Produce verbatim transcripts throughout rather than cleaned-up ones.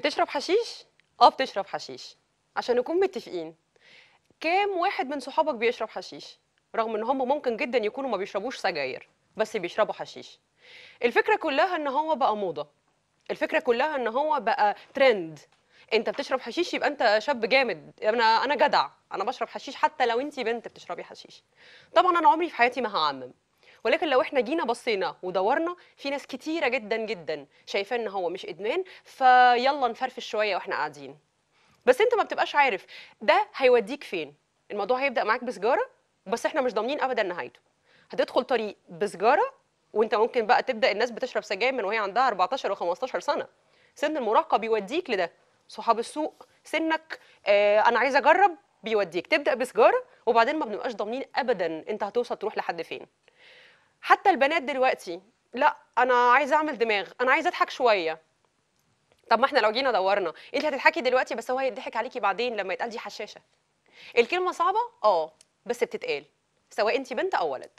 بتشرب حشيش؟ اه بتشرب حشيش. عشان نكون متفقين، كام واحد من صحابك بيشرب حشيش؟ رغم ان هم ممكن جدا يكونوا ما بيشربوش سجاير بس بيشربوا حشيش. الفكره كلها ان هو بقى موضه، الفكره كلها ان هو بقى ترند. انت بتشرب حشيش يبقى انت شاب جامد، انا انا جدع، انا بشرب حشيش. حتى لو انت بنت بتشربي حشيش. طبعا انا عمري في حياتي ما هعمم، ولكن لو احنا جينا بصينا ودورنا في ناس كتيره جدا جدا شايفه ان هو مش ادمان، فيلا نفرفش شويه واحنا قاعدين. بس انت ما بتبقاش عارف ده هيوديك فين. الموضوع هيبدا معاك بسجاره، بس احنا مش ضامنين ابدا نهايته. هتدخل طريق بسجاره، وانت ممكن بقى تبدا الناس بتشرب سجاير من وهي عندها أربعتاشر وخمستاشر سنه. سن المراهقه بيوديك لده. صحاب السوق، سنك آه انا عايزه اجرب، بيوديك تبدا بسجاره، وبعدين ما بنبقاش ضامنين ابدا انت هتوصل تروح لحد فين. حتى البنات دلوقتي، لا انا عايزه اعمل دماغ، انا عايزه اضحك شويه. طب ما احنا لو جينا دورنا، انت هتضحكي دلوقتي بس هو هيضحك عليكي بعدين لما يتقال دي حشاشه. الكلمه صعبه اه بس بتتقال، سواء انت بنت او ولد.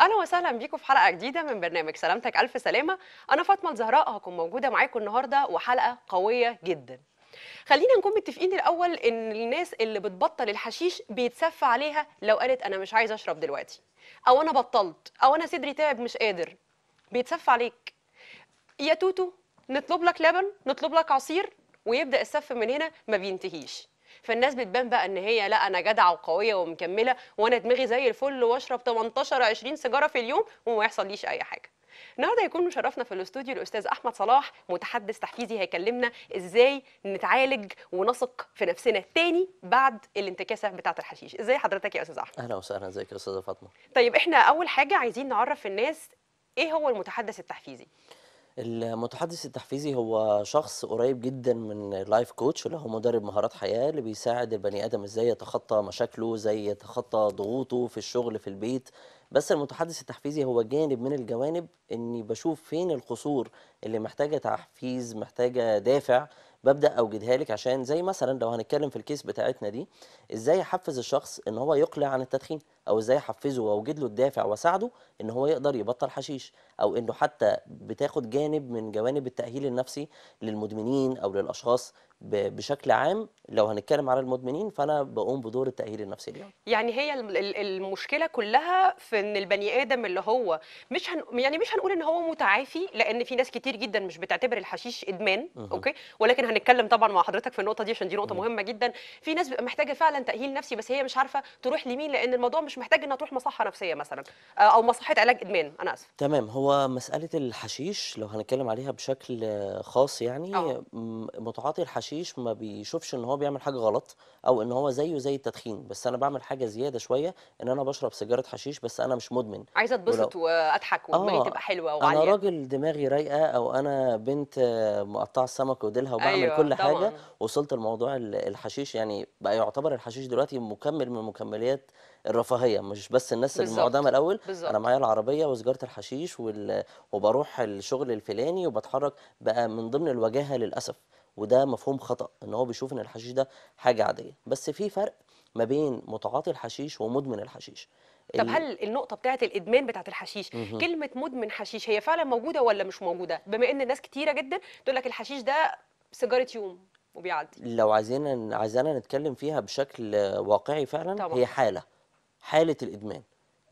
اهلا وسهلا بيكم في حلقه جديده من برنامج سلامتك الف سلامه. انا فاطمه الزهراء هكون موجوده معاكم النهارده، وحلقه قويه جدا. خلينا نكون متفقين الاول ان الناس اللي بتبطل الحشيش بيتسف عليها لو قالت انا مش عايزه اشرب دلوقتي، او انا بطلت، او انا صدري تعب مش قادر. بيتسف عليك يا توتو، نطلب لك لبن، نطلب لك عصير، ويبدا السف من هنا ما بينتهيش. فالناس بتبان بقى ان هي لا انا جدعه وقويه ومكمله، وانا دماغي زي الفل، واشرب تمنتاشر عشرين سيجاره في اليوم وما يحصليش اي حاجه. النهارده هيكون مشرفنا في الاستوديو الاستاذ احمد صلاح، متحدث تحفيزي، هيكلمنا ازاي نتعالج ونثق في نفسنا تاني بعد الانتكاسه بتاعه الحشيش. ازاي حضرتك يا استاذ احمد؟ اهلا وسهلا. ازيك يا استاذه فاطمه؟ طيب احنا اول حاجه عايزين نعرف الناس ايه هو المتحدث التحفيزي. المتحدث التحفيزي هو شخص قريب جدا من اللايف كوتش، اللي هو مدرب مهارات حياه، اللي بيساعد البني ادم ازاي يتخطى مشاكله، ازاي يتخطى ضغوطه في الشغل، في البيت. بس المتحدث التحفيزي هو جانب من الجوانب، اني بشوف فين القصور اللي محتاجه تحفيز، محتاجه دافع، ببدا اوجدها لك. عشان زي مثلا لو هنتكلم في الكيس بتاعتنا دي، ازاي احفز الشخص ان هو يقلع عن التدخين، او ازاي احفزه واوجد له الدافع واساعده ان هو يقدر يبطل حشيش، او انه حتى بتاخد جانب من جوانب التاهيل النفسي للمدمنين او للاشخاص بشكل عام. لو هنتكلم على المدمنين، فانا بقوم بدور التاهيل النفسي اليوم. يعني هي المشكله كلها في ان البني ادم اللي هو مش هن... يعني مش هنقول ان هو متعافي، لان في ناس كتير جدا مش بتعتبر الحشيش ادمان. مه. اوكي، ولكن هنتكلم طبعا مع حضرتك في النقطه دي عشان دي نقطه مه. مهمه جدا. في ناس بيبقى محتاجه فعلا تاهيل نفسي، بس هي مش عارفه تروح لمين، لان الموضوع مش محتاج انها تروح مصحه نفسيه مثلا، او مصحه علاج ادمان. انا اسف. تمام. هو مساله الحشيش لو هنتكلم عليها بشكل خاص، يعني أوه. متعاطي الحشيش ما بيشوفش ان هو بيعمل حاجه غلط، او ان هو زيه زي التدخين، بس انا بعمل حاجه زياده شويه، ان انا بشرب سيجاره حشيش بس انا مش مدمن، عايزه اتبسط ولو... واضحك ودماغي آه تبقى حلوه وعاليه، انا راجل دماغي رايقه، او انا بنت مقطعه السمك وديلها وبعمل أيوة كل طبعًا. حاجه. وصلت لموضوع الحشيش، يعني بقى يعتبر الحشيش دلوقتي مكمل من مكملات الرفاهيه، مش بس الناس المعدمه الاول. بالزبط. انا معايا العربيه وسجاره الحشيش وال... وبروح الشغل الفلاني وبتحرك، بقى من ضمن الوجاهه للاسف. وده مفهوم خطأ، ان هو بيشوف ان الحشيش ده حاجة عادية. بس في فرق ما بين متعاطي الحشيش ومدمن الحشيش. طب ال... هل النقطة بتاعت الإدمان بتاعت الحشيش، مه. كلمة مدمن حشيش هي فعلا موجودة ولا مش موجودة؟ بما ان الناس كتيرة جدا تقول لك الحشيش ده سيجارة يوم وبيعدي. لو عايزين عايزانا نتكلم فيها بشكل واقعي فعلا، طبعا. هي حالة، حالة الإدمان.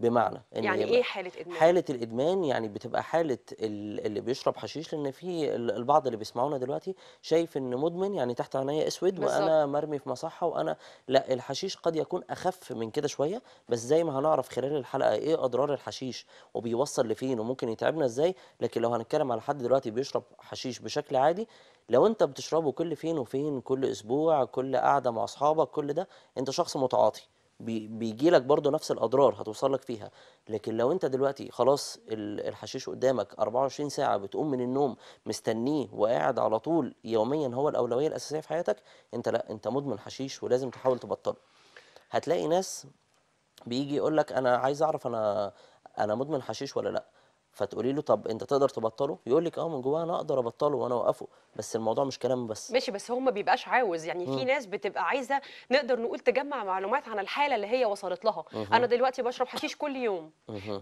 بمعنى إن يعني ايه حالة ادمان؟ حالة الادمان يعني بتبقى حالة اللي بيشرب حشيش، لان في البعض اللي بيسمعونا دلوقتي شايف ان مدمن يعني تحت عينيا اسود. بالزبط. وانا مرمي في مصحة وانا لا، الحشيش قد يكون اخف من كده شوية، بس زي ما هنعرف خلال الحلقة ايه اضرار الحشيش وبيوصل لفين وممكن يتعبنا ازاي. لكن لو هنتكلم على حد دلوقتي بيشرب حشيش بشكل عادي، لو انت بتشربه كل فين وفين، كل اسبوع، كل قعدة مع اصحابك، كل ده انت شخص متعاطي، بيجي لك برضه نفس الاضرار هتوصل لك فيها. لكن لو انت دلوقتي خلاص الحشيش قدامك أربعة وعشرين ساعه، بتقوم من النوم مستنيه وقاعد على طول يوميا، هو الاولويه الاساسيه في حياتك، انت لا، انت مدمن حشيش ولازم تحاول تبطله. هتلاقي ناس بيجي يقول لك انا عايز اعرف انا انا مدمن حشيش ولا لا، فتقولي له طب انت تقدر تبطله؟ يقول لك اه من جواه انا اقدر ابطله وانا اوقفه، بس الموضوع مش كلام بس. ماشي، بس هو ما بيبقاش عاوز، يعني في ناس بتبقى عايزه نقدر نقول تجمع معلومات عن الحاله اللي هي وصلت لها. انا دلوقتي بشرب حشيش كل يوم،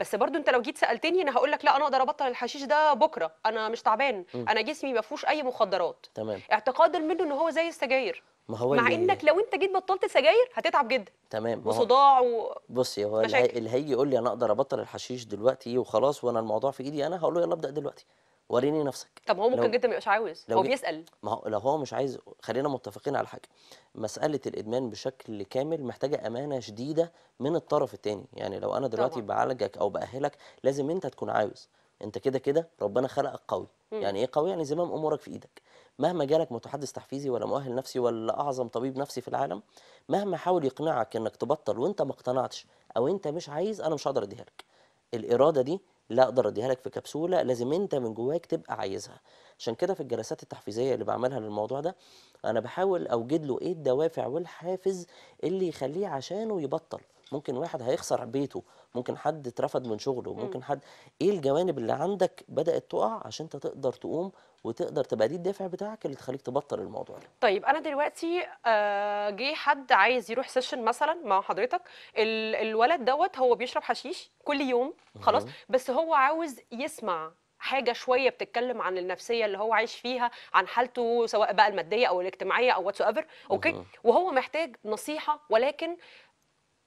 بس برضو انت لو جيت سالتني انا هقول لك لا انا اقدر ابطل الحشيش ده بكره، انا مش تعبان، انا جسمي ما فيهوش اي مخدرات. تمام. اعتقادا منه ان هو زي السجاير، ما هو مع انك لو انت جيت بطلت سجاير هتتعب جدا. تمام. وصداع و بصي، هو اللي هيجي يقول لي انا اقدر ابطل الحشيش دلوقتي وخلاص وانا الموضوع في ايدي، انا هقول له يلا ابدا دلوقتي وريني نفسك. طب هو ممكن لو... جدا ما يبقاش عاوز، هو بيسال. ما هو لو هو مش عايز، خلينا متفقين على حاجه، مساله الادمان بشكل كامل محتاجه امانه شديده من الطرف الثاني. يعني لو انا دلوقتي طبعا بعالجك او باهلك لازم انت تكون عاوز، انت كده كده ربنا خلقك قوي. مم. يعني ايه قوي؟ يعني زمام امورك في ايدك، مهما جالك متحدث تحفيزي ولا مؤهل نفسي ولا اعظم طبيب نفسي في العالم، مهما حاول يقنعك انك تبطل وانت ما اقتنعتش او انت مش عايز، انا مش هقدر اديها لك. الاراده دي لا اقدر اديها لك في كبسوله، لازم انت من جواك تبقى عايزها. عشان كده في الجلسات التحفيزيه اللي بعملها للموضوع ده انا بحاول اوجد له ايه الدوافع والحافز اللي يخليه عشانه يبطل. ممكن واحد هيخسر بيته، ممكن حد اترفد من شغله، ممكن حد، ايه الجوانب اللي عندك بدأت تقع عشان انت تقدر تقوم وتقدر تبقى دي الدافع بتاعك اللي تخليك تبطل الموضوع ده. طيب انا دلوقتي آه جه حد عايز يروح سيشن مثلا مع حضرتك، ال الولد دوت هو بيشرب حشيش كل يوم خلاص، بس هو عاوز يسمع حاجه شويه بتتكلم عن النفسيه اللي هو عايش فيها، عن حالته سواء بقى الماديه او الاجتماعيه او واتس ايفر، اوكي، وهو محتاج نصيحه، ولكن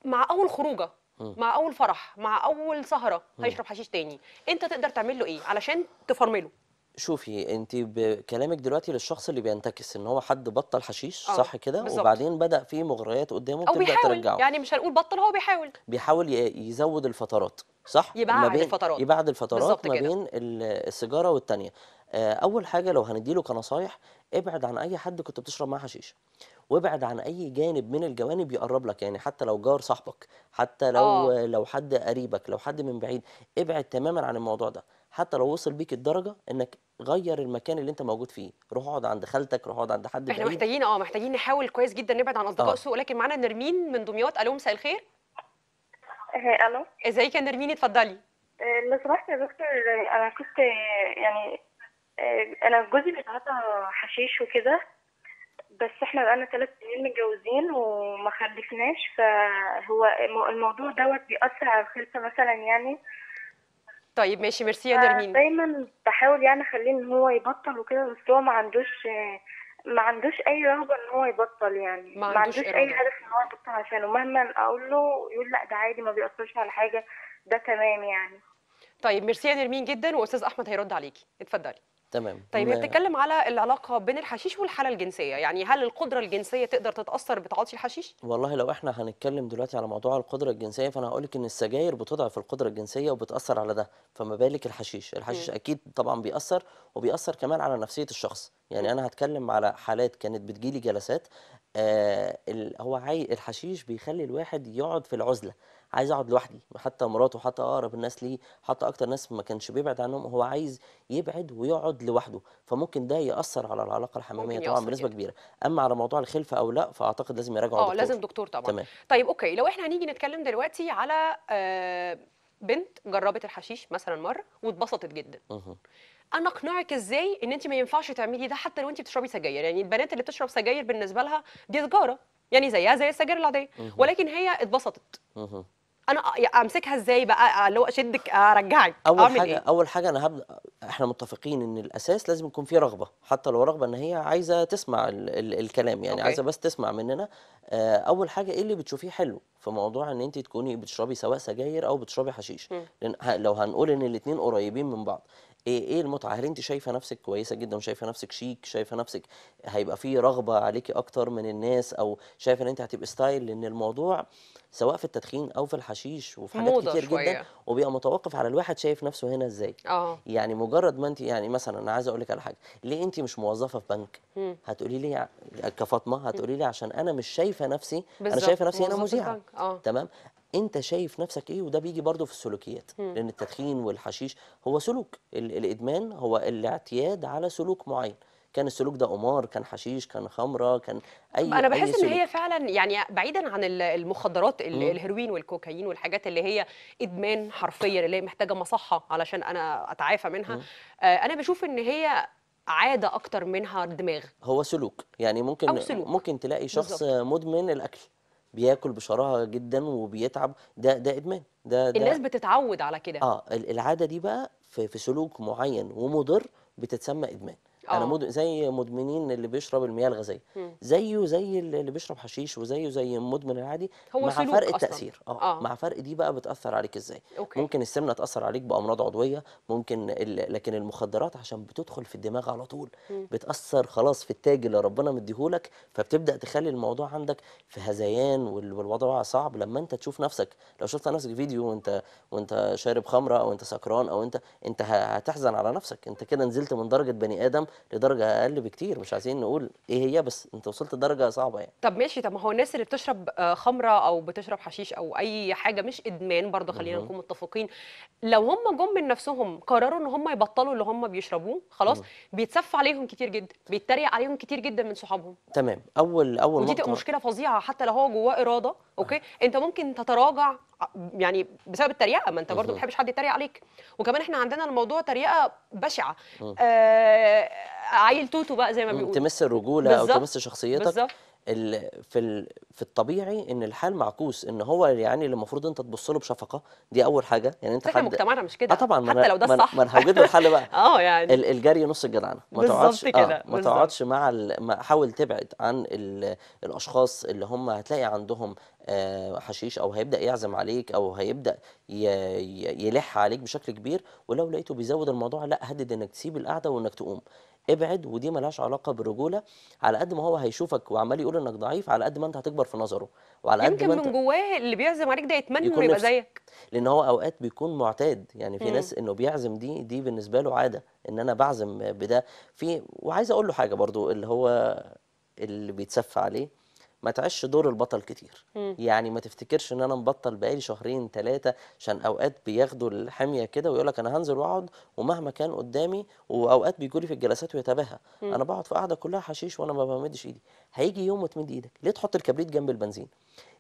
مع اول خروجه، مع اول فرح، مع اول سهره هيشرب حشيش تاني. انت تقدر تعمل له ايه علشان تفرمله؟ شوفي انت بكلامك دلوقتي للشخص اللي بينتكس ان هو حد بطل حشيش، آه. صح كده، وبعدين بدا في مغريات قدامه بتبدا ترجعه، يعني مش هنقول بطل، هو بيحاول بيحاول يزود الفترات، صح، يبعد الفترات، يبعد الفترات ما بين السيجاره والثانيه. اول حاجه لو هنديله كنصايح، ابعد عن اي حد كنت بتشرب معاه حشيش، وابعد عن اي جانب من الجوانب يقرب لك، يعني حتى لو جار صاحبك، حتى لو أوه. لو حد قريبك، لو حد من بعيد، ابعد تماما عن الموضوع ده. حتى لو وصل بيك الدرجه انك غير المكان اللي انت موجود فيه، روح اقعد عند خالتك، روح اقعد عند حد. احنا محتاجين اه محتاجين نحاول كويس جدا نبعد عن اصدقاء سوء. لكن معانا نرمين من دمياط. الو، مساء الخير. الو، ازيك يا نرمين؟ اتفضلي. لو سمحت يا دكتور، انا كنت يعني انا جوزي بيتعاطى حشيش وكده، بس احنا بقالنا ثلاث سنين متجوزين وما خلفناش، فهو الموضوع دوت بيأثر على الخلفه مثلا يعني. طيب ماشي، ميرسي يا نرمين. دايما بحاول يعني اخليه ان هو يبطل وكده، بس هو ما عندوش ما عندوش اي رغبه ان هو يبطل، يعني ما عندوش, ما عندوش اي هدف ان هو يبطل عشانه، مهما اقول له يقول لا ده عادي ما بيأثرش على حاجه، ده تمام يعني. طيب ميرسي يا نرمين جدا، واستاذ احمد هيرد عليكي، اتفضلي. تمام. طيب هي بتتكلم على العلاقه بين الحشيش والحاله الجنسيه، يعني هل القدره الجنسيه تقدر تتاثر بتعاطي الحشيش؟ والله لو احنا هنتكلم دلوقتي على موضوع القدره الجنسيه، فانا هقول لك ان السجاير بتضعف القدره الجنسيه وبتاثر على ده، فما بالك الحشيش؟ الحشيش م. اكيد طبعا بيأثر، وبيأثر كمان على نفسيه الشخص. يعني انا هتكلم على حالات كانت بتجيلي جلسات، آه هو عاي الحشيش بيخلي الواحد يقعد في العزله، عايز اقعد لوحدي، حتى مراته، حتى اقرب الناس ليه، حتى اكتر ناس ما كانش بيبعد عنهم، هو عايز يبعد ويقعد لوحده، فممكن ده ياثر على العلاقه الحميميه طبعا بنسبه كبيره. اما على موضوع الخلفه او لا، فاعتقد لازم يراجعوا الدكتور. اه لازم دكتور طبعا. تمام. طيب اوكي، لو احنا هنيجي نتكلم دلوقتي على بنت جربت الحشيش مثلا مره واتبسطت جدا، أه. انا اقنعك ازاي ان انت ما ينفعش تعملي ده حتى لو انت بتشربي سجاير؟ يعني البنات اللي بتشرب سجاير بالنسبه لها دي سجاره، يعني زيها زي السجاير العاديه، ولكن هي اتبسطت. أه. انا امسكها ازاي بقى؟ اللي هو اشدك ارجعك، اول حاجه إيه؟ اول حاجه انا هبدا، احنا متفقين ان الاساس لازم يكون في رغبه، حتى لو رغبه ان هي عايزه تسمع ال ال الكلام، يعني أوكي. عايزه بس تسمع مننا. اول حاجه ايه اللي بتشوفيه حلو في موضوع ان انت تكوني بتشربي سواء سجاير او بتشربي حشيش؟ م. لان لو هنقول ان الاثنين قريبين من بعض، ايه ايه المتعه؟ هل انت شايفه نفسك كويسه جدا، شايفه نفسك شيك، شايفه نفسك هيبقى في رغبه عليكي اكتر من الناس، او شايفه ان انت هتبقى ستايل؟ لان الموضوع سواء في التدخين او في الحشيش وفي حاجات كتير شوية. جدا، وبيبقى متوقف على الواحد شايف نفسه هنا ازاي. أوه. يعني مجرد ما انت، يعني مثلا انا عايز اقول لك على حاجه، ليه انت مش موظفه في بنك؟ م. هتقولي لي كفاطمه، هتقولي لي عشان انا مش شايفه نفسي، انا شايفه نفسي هنا مذيعه. تمام، انت شايف نفسك ايه؟ وده بيجي برضو في السلوكيات، م. لان التدخين والحشيش هو سلوك، الادمان هو الاعتياد على سلوك معين كان السلوك ده قمار، كان حشيش، كان خمره، كان اي انا بحس أي سلوك. ان هي فعلا يعني بعيدا عن المخدرات الهيروين والكوكايين والحاجات اللي هي ادمان حرفيا اللي هي محتاجه مصحه علشان انا اتعافى منها، آه انا بشوف ان هي عاده اكتر منها دماغ، هو سلوك يعني. ممكن سلوك. ممكن تلاقي شخص بالزبط. مدمن الاكل، بياكل بشراهه جدا وبيتعب، ده ده ادمان، ده, ده الناس بتتعود على كده. اه العاده دي بقى في, في سلوك معين ومضر بتتسمى ادمان. أوه. انا مد... زي مدمنين اللي بيشرب المياه الغازيه، زيه زي اللي بيشرب حشيش، وزيه زي المدمن العادي، مع فرق التاثير. اه مع فرق دي بقى بتاثر عليك ازاي. أوكي. ممكن السمنه تاثر عليك بامراض عضويه، ممكن ال... لكن المخدرات عشان بتدخل في الدماغ على طول، مم. بتاثر خلاص في التاج اللي ربنا مديهولك، فبتبدا تخلي الموضوع عندك في هذيان والوضع صعب. لما انت تشوف نفسك، لو شفت نفسك فيديو وانت وانت شارب خمره او انت سكران او انت انت هتحزن على نفسك، انت كده نزلت من درجه بني ادم لدرجه اقل بكتير، مش عايزين نقول ايه هي، بس انت وصلت لدرجه صعبه يعني. طب ماشي، طب ما هو الناس اللي بتشرب خمره او بتشرب حشيش او اي حاجه مش ادمان برضه، خلينا نكون متفقين، لو هم جم من نفسهم قرروا ان هم يبطلوا اللي هم بيشربوه خلاص، بيتسف عليهم كتير جدا، بيتريق عليهم كتير جدا من صحابهم. تمام. اول اول ودي تبقى مشكله فظيعه، حتى لو هو جواه اراده. اوكي. آه. انت ممكن تتراجع يعني بسبب التريقه، ما انت برضه ما بتحبش حد يتريق عليك، وكمان احنا عندنا الموضوع تريقه بشعه. آه عيل توتو بقى زي ما بيقولوا، تمس الرجوله او تمس شخصيتك. بالظبط. في في الطبيعي ان الحال معكوس، ان هو يعني اللي المفروض انت تبص له بشفقه، دي اول حاجه يعني. انت حد مجتمعنا مش كده. اه طبعا، حتى لو ده الصح ما انا هوجد له الحل بقى. اه يعني الجري نص الجدعنه، ما تقعدش آه ما تقعدش مع ال... حاول تبعد عن ال... الاشخاص اللي هم هتلاقي عندهم آه حشيش، او هيبدا يعزم عليك، او هيبدا ي... يلح عليك بشكل كبير. ولو لقيته بيزود الموضوع، لا، هدد انك تسيب القعده وانك تقوم، ابعد. ودي ملهاش علاقه بالرجوله، على قد ما هو هيشوفك وعمال يقول انك ضعيف، على قد ما انت هتكبر في نظره، وعلى قد ما انت يمكن من جواه اللي بيعزم عليك ده يتمنى انه يبقى زيك، لان هو اوقات بيكون معتاد يعني. في مم. ناس انه بيعزم، دي دي بالنسبه له عاده، ان انا بعزم بده في. وعايز اقول له حاجه برضو، اللي هو اللي بيتسفى عليه، ما تعيش دور البطل كتير. مم. يعني ما تفتكرش ان انا مبطل بقالي شهرين ثلاثه، عشان اوقات بياخدوا الحميه كده ويقول لك انا هنزل واقعد ومهما كان قدامي، واوقات بيجوا لي في الجلسات ويتباهى، انا بقعد في قاعده كلها حشيش وانا ما بمدش ايدي. هيجي يوم وتمد ايدك، ليه تحط الكبريت جنب البنزين؟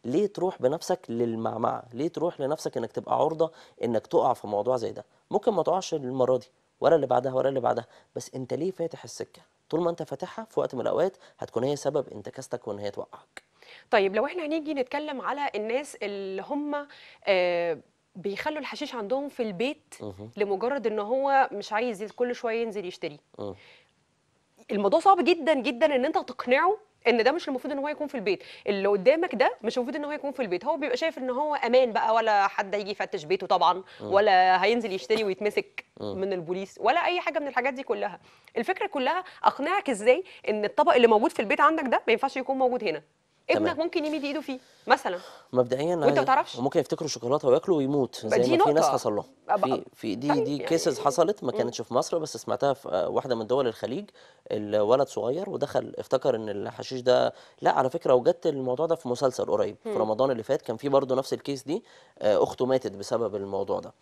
ليه تروح بنفسك للمعمعه؟ ليه تروح لنفسك انك تبقى عرضه انك تقع في موضوع زي ده؟ ممكن ما تقعش المره دي ولا اللي بعدها ولا اللي بعدها، بس انت ليه فاتح السكه؟ طول ما انت فاتحها في وقت من الاوقات هتكون هي سبب انتكاستك وان هي توقعك. طيب لو احنا هنيجي نتكلم على الناس اللي هم آه بيخلوا الحشيش عندهم في البيت لمجرد ان هو مش عايز كل شويه ينزل يشتري، الموضوع صعب جدا جدا ان انت تقنعه ان ده مش المفروض ان هو يكون في البيت، اللي قدامك ده مش المفروض ان هو يكون في البيت، هو بيبقى شايف ان هو امان بقى، ولا حد هيجي يفتش بيته طبعا، ولا هينزل يشتري ويتمسك من البوليس ولا اي حاجه من الحاجات دي كلها. الفكره كلها اقنعك ازاي ان الطبق اللي موجود في البيت عندك ده ما ينفعش يكون موجود هنا، ابنك ممكن يمد ايده فيه مثلا مبدئيا وانت ما تعرفش، وممكن يفتكروا شوكولاته وياكلوا ويموت، زي ما في ناس حصل لهم في في دي دي يعني كيسز حصلت، ما كانتش في مصر بس سمعتها في واحده من دول الخليج. الولد صغير ودخل افتكر ان الحشيش ده، لا على فكره وجدت الموضوع ده في مسلسل قريب في رمضان اللي فات، كان في برضه نفس الكيس دي، اخته ماتت بسبب الموضوع ده،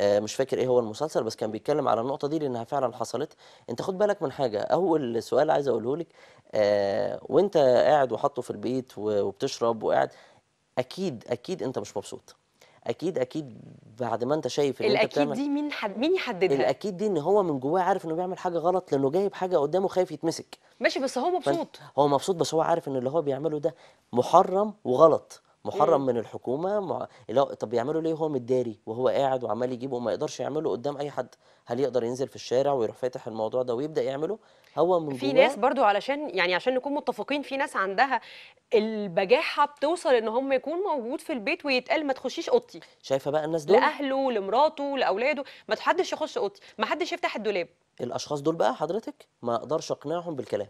مش فاكر ايه هو المسلسل، بس كان بيتكلم على النقطه دي لانها فعلا حصلت. انت خد بالك من حاجه، اول سؤال عايز اقوله لك، آه وانت قاعد وحاطه في البيت وبتشرب وقاعد، اكيد اكيد انت مش مبسوط، اكيد اكيد بعد ما انت شايف ان انت بتعمل. دي مين حد مين يحددها؟ الاكيد دي ان هو من جواه عارف انه بيعمل حاجه غلط، لانه جايب حاجه قدامه خايف يتمسك. ماشي، بس هو مبسوط، هو مبسوط، بس هو عارف ان اللي هو بيعمله ده محرم وغلط، محرم مم. من الحكومه. مع... طب يعملوا ليه هو متداري وهو قاعد وعمال يجيبه وما يقدرش يعمله قدام اي حد؟ هل يقدر ينزل في الشارع ويروح فاتح الموضوع ده ويبدا يعمله هو من جواه؟ في ناس برضو، علشان يعني عشان نكون متفقين، في ناس عندها البجاحه بتوصل ان هم يكون موجود في البيت ويتقال ما تخشيش اوضتي. شايفه بقى الناس دول، لاهله لمراته لاولاده، ما حدش يخش اوضتي، ما حدش يفتح الدولاب. الاشخاص دول بقى حضرتك ما اقدرش اقنعهم بالكلام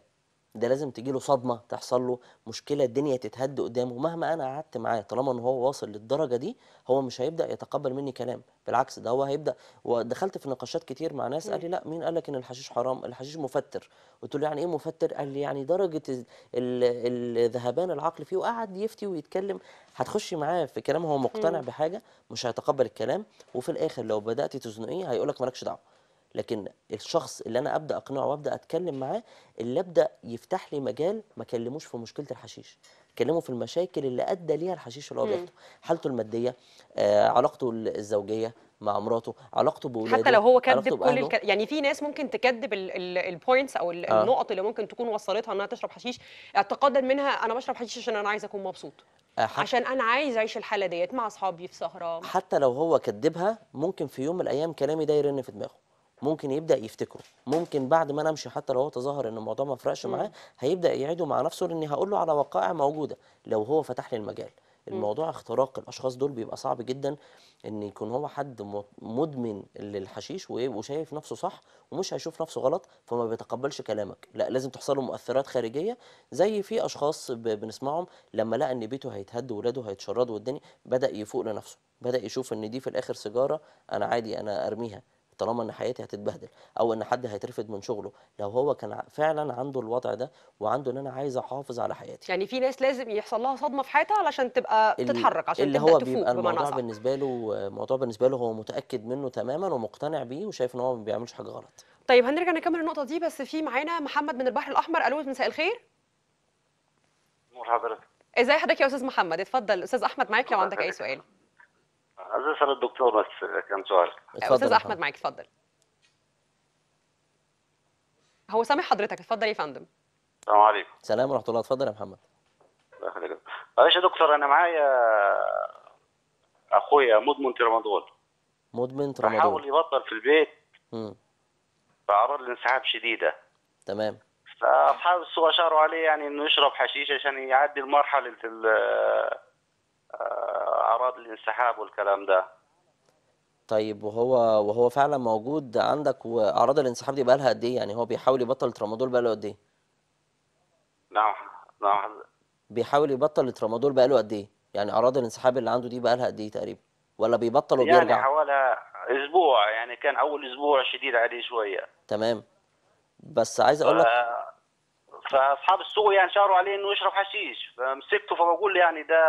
ده، لازم تجيله صدمه، تحصل له مشكله، الدنيا تتهد قدامه. مهما انا قعدت معاه، طالما ان هو واصل للدرجه دي، هو مش هيبدا يتقبل مني كلام، بالعكس ده هو هيبدا. ودخلت في نقاشات كتير مع ناس، قال لي لا مين قال لك ان الحشيش حرام؟ الحشيش مفتر. قلت له يعني ايه مفتر؟ قال لي يعني درجه الذهبان العقل فيه، وقعد يفتي ويتكلم. هتخش معاه في كلام هو مقتنع بحاجه، مش هيتقبل الكلام، وفي الاخر لو بدات تزنقيه هيقول لك مالكش دعوه. لكن الشخص اللي انا ابدا اقنعه وابدا اتكلم معاه اللي ابدا يفتح لي مجال ما اكلموش في مشكله الحشيش، اكلمه في المشاكل اللي ادى ليها الحشيش اللي هو بياخده، حالته الماديه، آه، علاقته الزوجيه مع مراته، علاقته بولاده، حتى لو هو كذب كل الك... يعني في ناس ممكن تكذب البوينتس او آه. النقط اللي ممكن تكون وصلتها انها تشرب حشيش، اعتقادا منها انا بشرب حشيش عشان انا عايز اكون مبسوط، حت... عشان انا عايز اعيش الحاله ديت مع اصحابي في سهره. حتى لو هو كذبها ممكن في يوم من الايام كلامي ده يرن في دماغه، ممكن يبدا يفتكره، ممكن بعد ما انا امشي حتى لو هو تظاهر ان الموضوع ما فرقش معاه هيبدا يعيده مع نفسه، لاني هقول له على وقائع موجوده لو هو فتح لي المجال. الموضوع اختراق الاشخاص دول بيبقى صعب جدا، ان يكون هو حد مدمن للحشيش وشايف نفسه صح ومش هيشوف نفسه غلط فما بيتقبلش كلامك، لا لازم تحصل له مؤثرات خارجيه، زي في اشخاص بنسمعهم لما لقى ان بيته هيتهد وولاده هيتشردوا والدنيا بدا يفوق لنفسه، بدا يشوف ان دي في الاخر سيجاره انا عادي انا ارميها طالما ان حياتي هتتبهدل، او ان حد هيترفد من شغله، لو هو كان فعلا عنده الوضع ده وعنده ان انا عايز احافظ على حياتي. يعني في ناس لازم يحصل لها صدمه في حياتها علشان تبقى تتحرك، عشان اللي هو بيبقى الموضوع بالنسبه له موضوع بالنسبه له هو متاكد منه تماما ومقتنع بيه وشايف ان هو ما بيعملش حاجه غلط. طيب هنرجع نكمل النقطه دي، بس في معانا محمد من البحر الاحمر. الو مساء الخير. نور حضرتك. ازاي حضرتك يا استاذ محمد؟ اتفضل استاذ احمد معاك لو عندك اي سؤال. عايز اسال الدكتور بس كام سؤال. استاذ احمد معاك اتفضل. هو سامع حضرتك، اتفضل يا فندم. السلام عليكم. السلام ورحمه الله. اتفضل يا محمد. الله يخليك. معلش يا دكتور انا معايا اخويا مدمن ترامادول. مدمن ترامادول. بحاول يبطل في البيت. امم. باعراض الانسحاب شديده. تمام. فاصحاب السوق اشاروا عليه يعني انه يشرب حشيش عشان يعدي المرحله اعراض الانسحاب والكلام ده. طيب وهو وهو فعلا موجود عندك؟ واعراض الانسحاب دي بقى لها قد ايه؟ يعني هو بيحاول يبطل الترامادول بقى له قد ايه؟ نعم نعم بيحاول يبطل الترامادول بقى له قد ايه؟ يعني اعراض الانسحاب اللي عنده دي بقى لها قد ايه تقريبا؟ ولا بيبطل وبيرجع؟ يعني حوالي اسبوع، يعني كان اول اسبوع شديد عليه شويه. تمام. بس عايز اقول لك ف... فاصحاب السوق يعني شاروا عليه انه يشرب حشيش، فمسكته فبقول يعني ده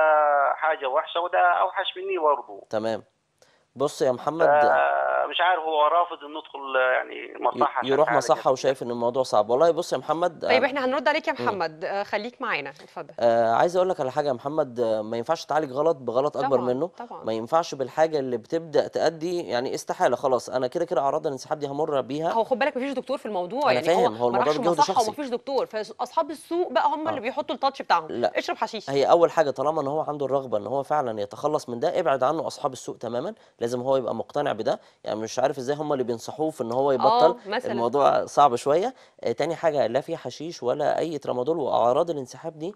حاجه وحشه وده اوحش مني برضه. تمام. بص يا محمد مش عارف هو رافض انه يدخل يعني مصحه، يروح مصحه وشايف ان الموضوع صعب. والله بص يا محمد. طيب احنا هنرد عليك يا محمد. مم. خليك معانا اتفضل. آه عايز اقول لك على حاجه يا محمد، ما ينفعش تعالج غلط بغلط اكبر طبعًا منه طبعًا. ما ينفعش بالحاجه اللي بتبدا تادي يعني استحاله خلاص انا كده كده اعراض الانسحاب دي همر بيها. هو خد بالك مفيش دكتور في الموضوع، يعني فاهم هو الموضوع ده جهد شخصي ومفيش دكتور، فاصحاب السوق بقى هم آه. اللي بيحطوا التاتش بتاعهم. لا. اشرب حشيش. هي اول حاجه طالما ان هو عنده الرغبه ان هو فعلا يتخلص من ده ابعد عنه اصحاب السوق تماما، لازم هو يبقى مقتنع بده. يعني مش عارف ازاي هم اللي بينصحوه في ان هو يبطل، الموضوع صعب شويه. آه تاني حاجه لا في حشيش ولا اي ترامادول، واعراض الانسحاب دي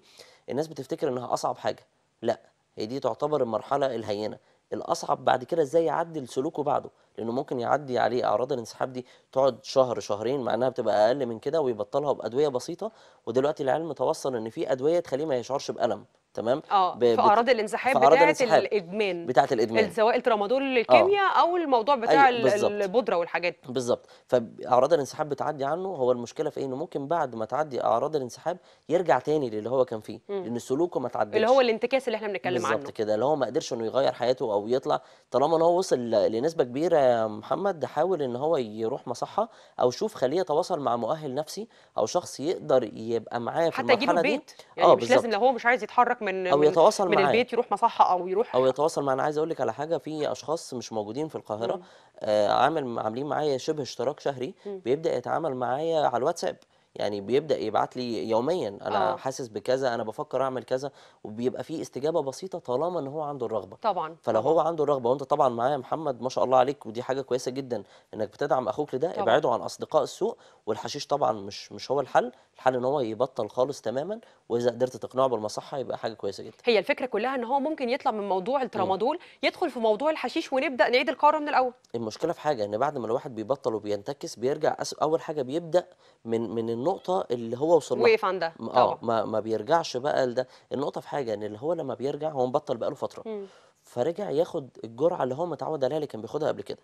الناس بتفتكر انها اصعب حاجه، لا هي دي تعتبر المرحله الهينه. الاصعب بعد كده ازاي يعدل سلوكه بعده، لانه ممكن يعدي عليه اعراض الانسحاب دي تقعد شهر شهرين مع انها بتبقى اقل من كده ويبطلها بادويه بسيطه. ودلوقتي العلم توصل ان في ادويه تخليه ما يشعرش بالم. تمام. اه في اعراض الانسحاب بتاعت الادمان بتاعت الادمان سواء الترامادول الكيمياء آه. او الموضوع بتاع البودره والحاجات دي بالظبط. فاعراض الانسحاب بتعدي عنه. هو المشكله في ايه؟ انه ممكن بعد ما تعدي اعراض الانسحاب يرجع تاني للي هو كان فيه، م. لان سلوكه ما تعدلش، اللي هو الانتكاس اللي احنا بنتكلم عنه بالظبط كده، اللي هو ما قدرش انه يغير حياته او يطلع. طالما ان هو وصل لنسبه كبيره يا محمد حاول ان هو يروح مصحه، او شوف خليه يتواصل مع مؤهل نفسي او شخص يقدر يبقى معاه في المرحله دي، حتى يجيله البيت يعني. آه مش لازم لو هو مش عايز يتحرك من أو يتواصل من معاه. البيت يروح مصحه او يروح او يتواصل معانا. عايز اقول لك على حاجه، في اشخاص مش موجودين في القاهره آه عامل عاملين معايا شبه اشتراك شهري، م. بيبدا يتعامل معايا على الواتساب، يعني بيبدا يبعت لي يوميا انا آه. حاسس بكذا، انا بفكر اعمل كذا، وبيبقى في استجابه بسيطه طالما ان هو عنده الرغبه طبعا. فلو هو عنده الرغبه وانت طبعا معايا يا محمد ما شاء الله عليك، ودي حاجه كويسه جدا انك بتدعم اخوك لده. ابعده عن اصدقاء السوء والحشيش، طبعا مش مش هو الحل. الحل ان هو يبطل خالص تماما، واذا قدرت تقنعه بالمصحه يبقى حاجه كويسه جدا. هي الفكره كلها ان هو ممكن يطلع من موضوع الترامادول يدخل في موضوع الحشيش ونبدا نعيد القاره من الاول. المشكله في حاجه ان بعد ما الواحد بيبطل وبينتكس بيرجع أس... اول حاجه بيبدا من من النقطه اللي هو وصل لها وقف عندها. اه ما, ما بيرجعش بقى لده. النقطه في حاجه ان اللي هو لما بيرجع هو مبطل بقى له فتره، م. فرجع ياخد الجرعه اللي هو متعود عليها اللي كان بياخدها قبل كده.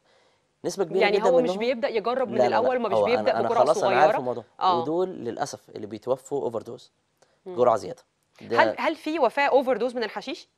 نسبة كبيرة يعني هو مش بيبدا يجرب من الاول، ما مش بيبدا بجرعه صغيره. آه. ودول للاسف اللي بيتوفوا اوفر دوز، جرعه زياده. هل هل في وفاه اوفر دوز من الحشيش؟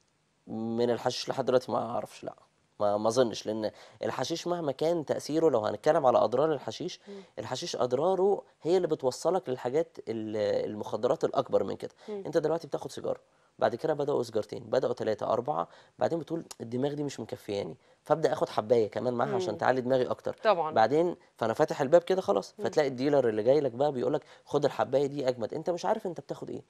من الحشيش لحد دلوقتي ما اعرفش. لا ما ما اظنش، لان الحشيش مهما كان تاثيره، لو هنتكلم على اضرار الحشيش، الحشيش اضراره هي اللي بتوصلك للحاجات المخدرات الاكبر من كده. انت دلوقتي بتاخد سيجاره، بعد كده بداوا سيجارتين، بداوا ثلاثه اربعه، بعدين بتقول الدماغ دي مش مكفياني، فابدا اخد حبايه كمان معاها عشان تعلي دماغي اكتر طبعا. بعدين فانا فاتح الباب كده خلاص، فتلاقي الديلر اللي جاي لك بقى بيقول لك خد الحبايه دي اجمد، انت مش عارف انت بتاخد ايه،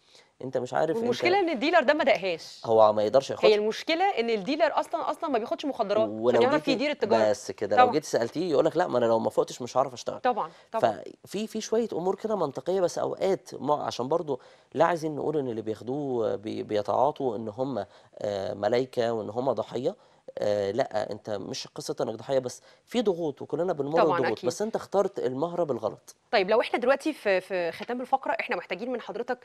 انت مش عارف. المشكله ان الديلر ده ما دقهاش، هو ما يقدرش ياخد. هي المشكله ان الديلر اصلا اصلا ما بياخدش مخدرات، ولو يعرف يدير التجاره بس كده. لو جيت سالتيه يقول لك لا، ما انا لو ما فقتش مش هعرف اشتغل طبعا. طبعا ففي في شويه امور كده منطقيه، بس اوقات عشان برضو لا عايزين نقول ان اللي بياخدوه بيتعاطوا ان هم ملائكه وان هم ضحيه، آه لا، انت مش قصه انك ضحيه، بس في ضغوط وكلنا بنمر بضغوط، بس انت اخترت المهره بالغلط. طيب لو احنا دلوقتي في في ختام الفقره، احنا محتاجين من حضرتك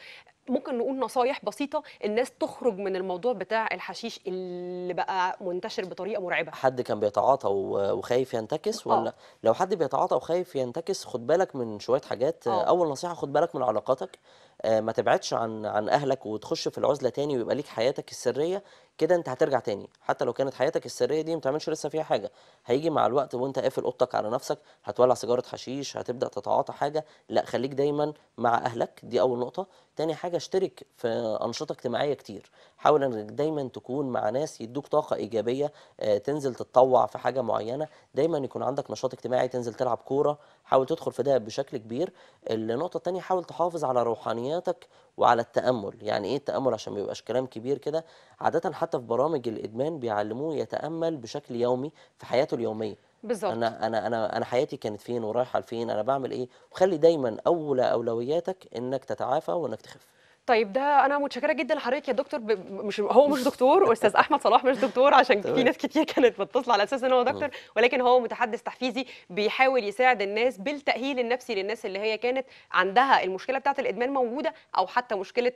ممكن نقول نصايح بسيطه الناس تخرج من الموضوع بتاع الحشيش اللي بقى منتشر بطريقه مرعبه. حد كان بيتعاطى وخايف ينتكس ولا أوه. لو حد بيتعاطى وخايف ينتكس، خد بالك من شويه حاجات. أوه. اول نصيحه، خد بالك من علاقاتك، آه ما تبعدش عن عن اهلك وتخش في العزله تاني ويبقى ليك حياتك السريه كده، انت هترجع تاني. حتى لو كانت حياتك السريه دي ما تعملش لسه فيها حاجه، هيجي مع الوقت وانت قافل اوضتك على نفسك، هتولع سيجاره حشيش، هتبدا تتعاطى حاجه. لا، خليك دايما مع اهلك، دي اول نقطه. تاني حاجه، اشترك في انشطه اجتماعيه كتير، حاول انك دايما تكون مع ناس يدوك طاقه ايجابيه، آه تنزل تتطوع في حاجه معينه، دايما يكون عندك نشاط اجتماعي، تنزل تلعب كوره، حاول تدخل في ده بشكل كبير. النقطه الثانيه، حاول تحافظ على روحانياتك وعلى التامل. يعني ايه التامل؟ عشان ما يبقاش كلام كبير كده، عاده حتى في برامج الادمان بيعلموه يتامل بشكل يومي في حياته اليوميه. بالظبط، انا انا انا انا حياتي كانت فين ورايحه لفين، انا بعمل ايه، وخلي دايما اولى اولوياتك انك تتعافى وانك تخف. طيب، ده انا متشكره جدا لحضرتك يا دكتور. ب... مش هو مش دكتور، استاذ احمد صلاح مش دكتور، عشان في ناس كتير كانت بتتصل على اساس ان هو دكتور، ولكن هو متحدث تحفيزي بيحاول يساعد الناس بالتاهيل النفسي للناس اللي هي كانت عندها المشكله بتاعه الادمان موجوده، او حتى مشكله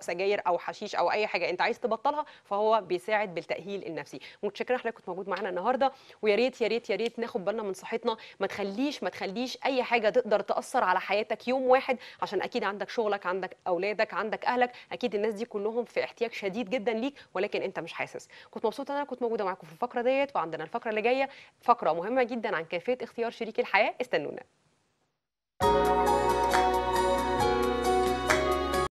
سجاير او حشيش او اي حاجه انت عايز تبطلها، فهو بيساعد بالتاهيل النفسي. متشكره حضرتك كنت موجود معانا النهارده، ويا ريت يا ريت يا ريت ناخد بالنا من صحتنا، ما تخليش ما تخليش اي حاجه تقدر تاثر على حياتك يوم واحد، عشان اكيد عندك شغلك، عندك اولادك، عندك اهلك، اكيد الناس دي كلهم في احتياج شديد جدا ليك، ولكن انت مش حاسس. كنت مبسوطه ان انا كنت موجوده معاكم في الفقره ديت، وعندنا الفقره اللي جايه فقره مهمه جدا عن كيفيه اختيار شريك الحياه، استنونا.